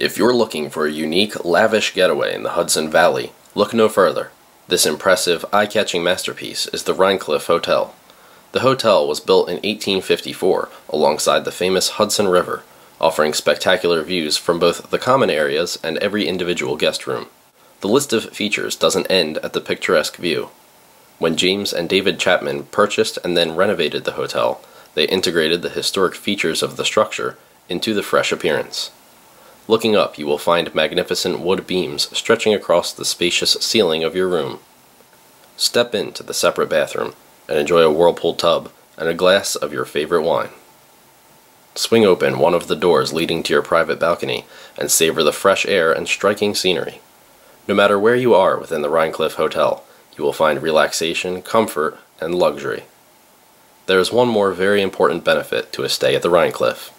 If you're looking for a unique, lavish getaway in the Hudson Valley, look no further. This impressive, eye-catching masterpiece is the Rhinecliff Hotel. The hotel was built in 1854 alongside the famous Hudson River, offering spectacular views from both the common areas and every individual guest room. The list of features doesn't end at the picturesque view. When James and David Chapman purchased and then renovated the hotel, they integrated the historic features of the structure into the fresh appearance. Looking up, you will find magnificent wood beams stretching across the spacious ceiling of your room. Step into the separate bathroom and enjoy a whirlpool tub and a glass of your favorite wine. Swing open one of the doors leading to your private balcony and savor the fresh air and striking scenery. No matter where you are within the Rhinecliff Hotel, you will find relaxation, comfort, and luxury. There is one more very important benefit to a stay at the Rhinecliff.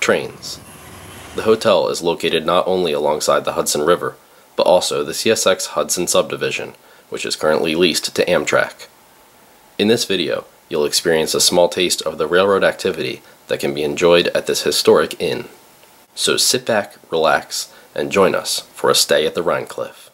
Trains. The hotel is located not only alongside the Hudson River, but also the CSX Hudson Subdivision, which is currently leased to Amtrak. In this video, you'll experience a small taste of the railroad activity that can be enjoyed at this historic inn. So sit back, relax, and join us for a stay at the Rhinecliff.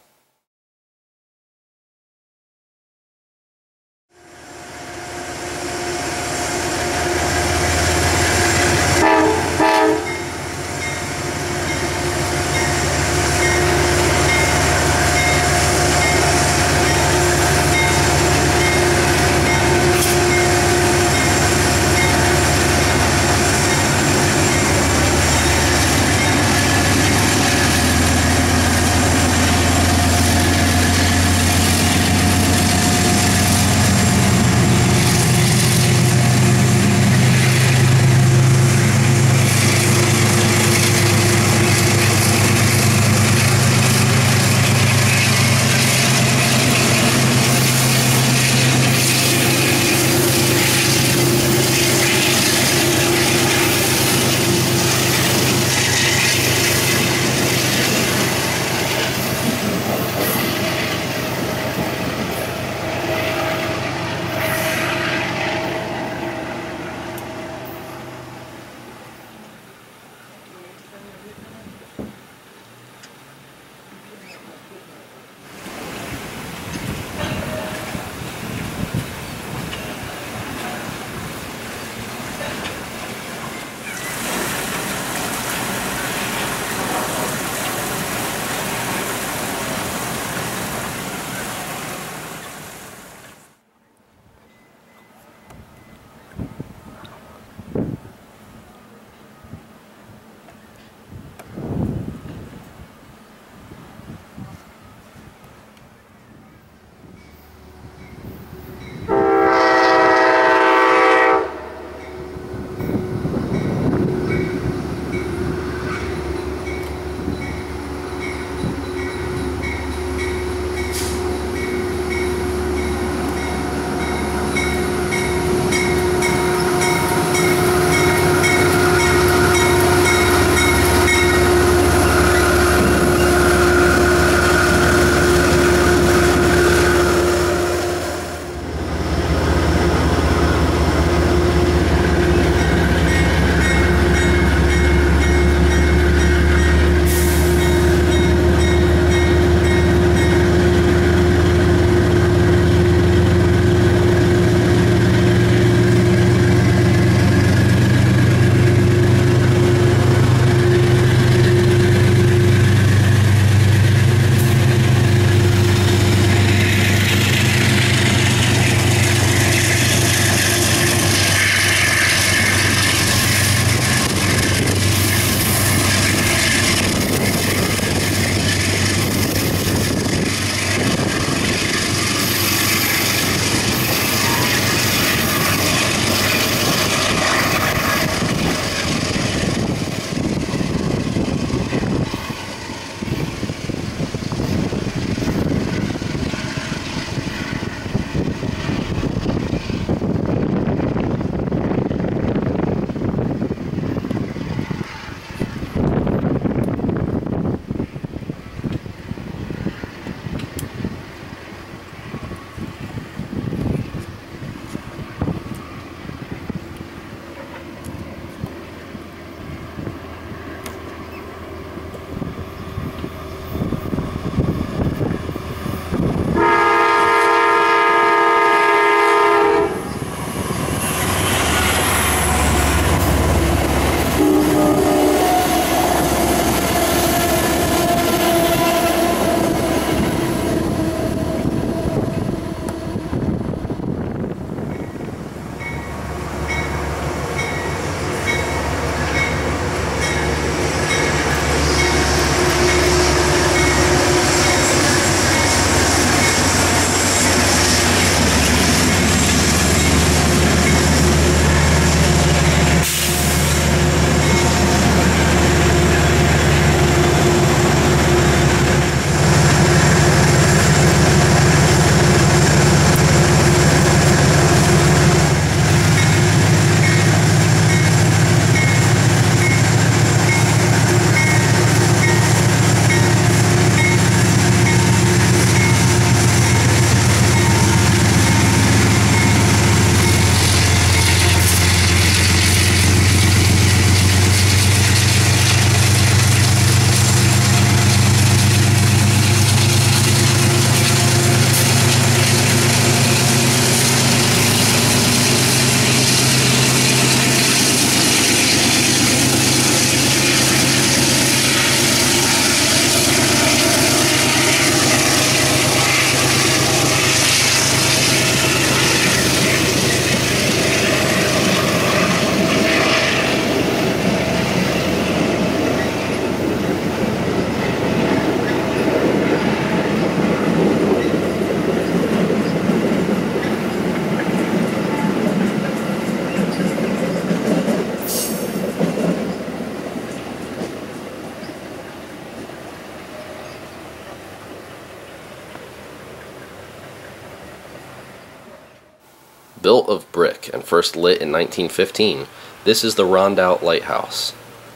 built of brick and first lit in 1915, this is the Rondout Lighthouse.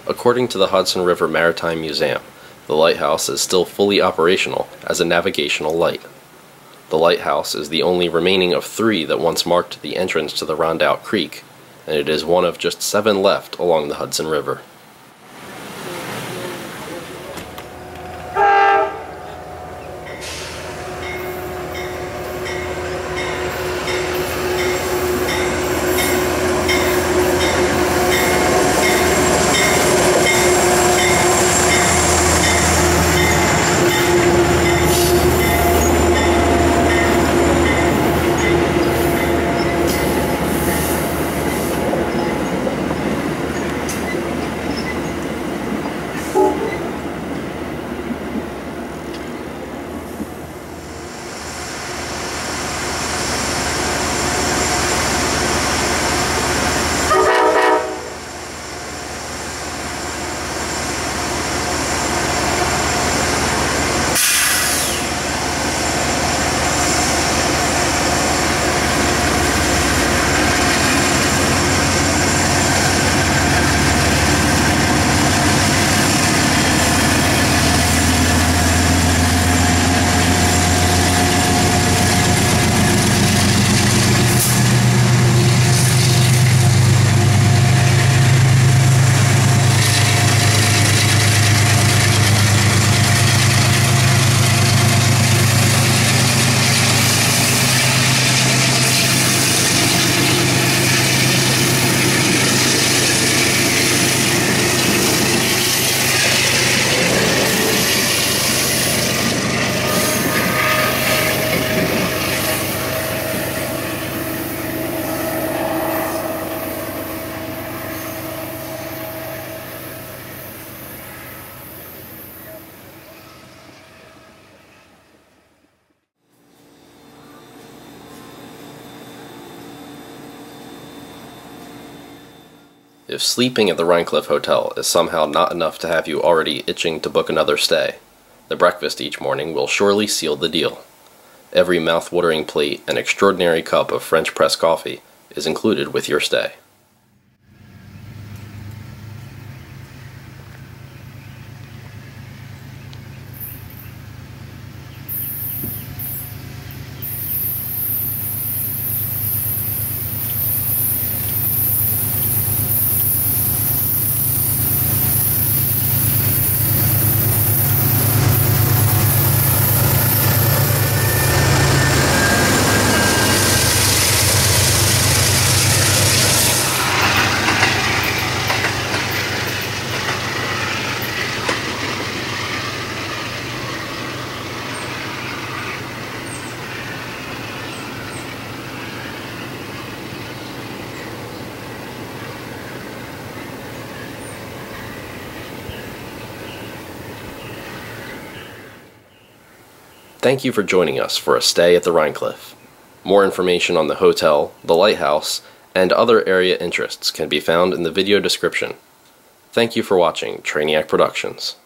According to the Hudson River Maritime Museum, the lighthouse is still fully operational as a navigational light. The lighthouse is the only remaining of three that once marked the entrance to the Rondout Creek, and it is one of just 7 left along the Hudson River. If sleeping at the Rhinecliff Hotel is somehow not enough to have you already itching to book another stay, the breakfast each morning will surely seal the deal. Every mouth-watering plate and extraordinary cup of French press coffee is included with your stay. Thank you for joining us for a stay at the Rhinecliff. More information on the hotel, the lighthouse, and other area interests can be found in the video description. Thank you for watching Trainiac Productions.